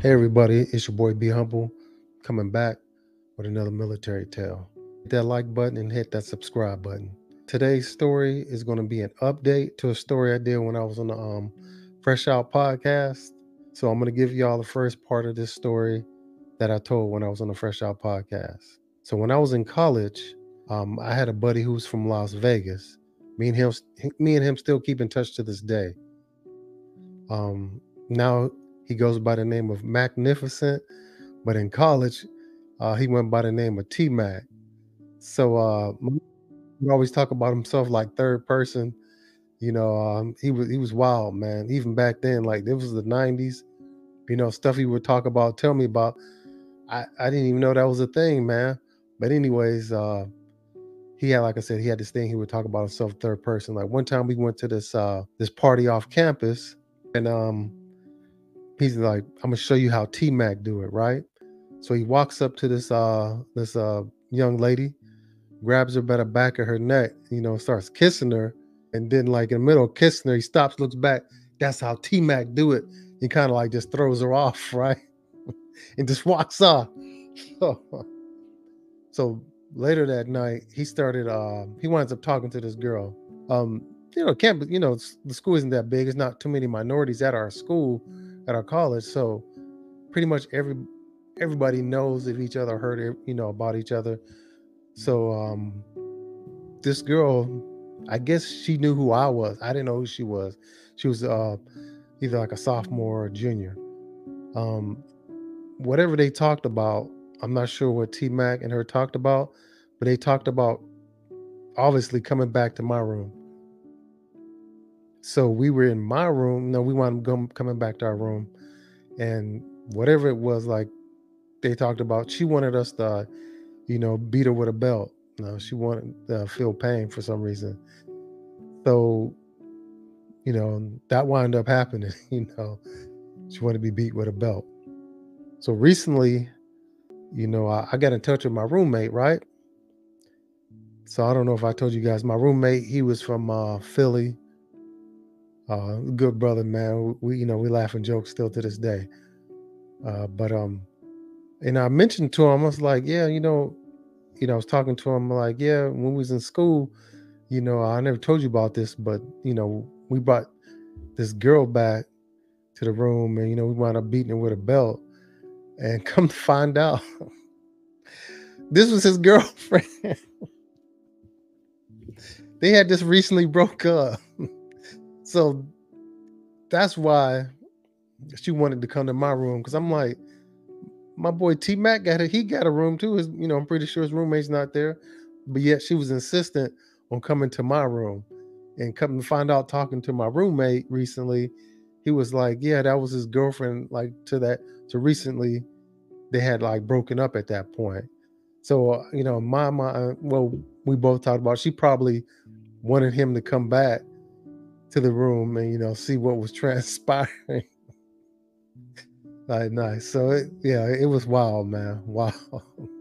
Hey everybody, it's your boy B Humble coming back with another military tale. Hit that like button and hit that subscribe button. Today's story is going to be an update to a story I did when I was on the Fresh Out podcast. So I'm going to give y'all the first part of this story that I told when I was on the Fresh Out podcast. So when I was in college, I had a buddy who was from Las Vegas. Me and him still keep in touch to this day. Now he goes by the name of Magnificent, but in college, he went by the name of T-Mac. So he always talk about himself like third person. You know, he was wild, man. Even back then, like it was the 90s, you know, stuff he would talk about, tell me about. I didn't even know that was a thing, man. But anyways, he had, like I said, he had this thing he would talk about himself third person. Like one time we went to this this party off campus, and he's like, I'm gonna show you how T-Mac do it, right? So he walks up to this this young lady, grabs her by the back of her neck, you know, starts kissing her, and then like in the middle of kissing her, he stops, looks back. That's how T-Mac do it. He kind of like just throws her off, right? And just walks off. So later that night, he started he winds up talking to this girl. You know, campus, you know, the school isn't that big. It's not too many minorities at our school, at our college. So pretty much everybody knows of each other, heard, you know, about each other. So this girl, I guess she knew who I was. I didn't know who she was. She was either like a sophomore or a junior. Whatever they talked about, I'm not sure what T-Mac and her talked about, but they talked about obviously coming back to my room. So we were in my room. No, we wound up coming back to our room, and whatever it was like they talked about, she wanted us to, you know, beat her with a belt. No, she wanted to feel pain for some reason. So, you know, that wound up happening, you know, she wanted to be beat with a belt. So recently, you know, I got in touch with my roommate, right? So I don't know if I told you guys, my roommate, he was from Philly. Good brother, man. We, you know, we laugh and joke still to this day. And I mentioned to him, I was like, yeah, you know, I was talking to him like, yeah, when we was in school, you know, I never told you about this, but you know, we brought this girl back to the room, and you know, we wound up beating her with a belt. And come to find out, this was his girlfriend. They had just recently broke up. So that's why she wanted to come to my room. Cause I'm like, my boy T-Mac got a room too. His, you know, I'm pretty sure his roommate's not there, but yet she was insistent on coming to my room. And come to find out, talking to my roommate recently, he was like, yeah, that was his girlfriend. Like so recently they had like broken up at that point. So, you know, we both talked about, she probably wanted him to come back to the room and, you know, see what was transpiring. Like, nice. So it was wild, man. Wow.